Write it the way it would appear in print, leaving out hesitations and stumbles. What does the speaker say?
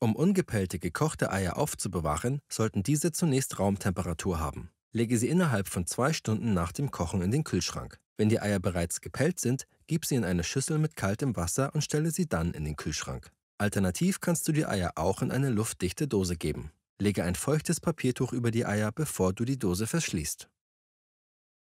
Um ungepellte, gekochte Eier aufzubewahren, sollten diese zunächst Raumtemperatur haben. Lege sie innerhalb von 2 Stunden nach dem Kochen in den Kühlschrank. Wenn die Eier bereits gepellt sind, gib sie in eine Schüssel mit kaltem Wasser und stelle sie dann in den Kühlschrank. Alternativ kannst du die Eier auch in eine luftdichte Dose geben. Lege ein feuchtes Papiertuch über die Eier, bevor du die Dose verschließt.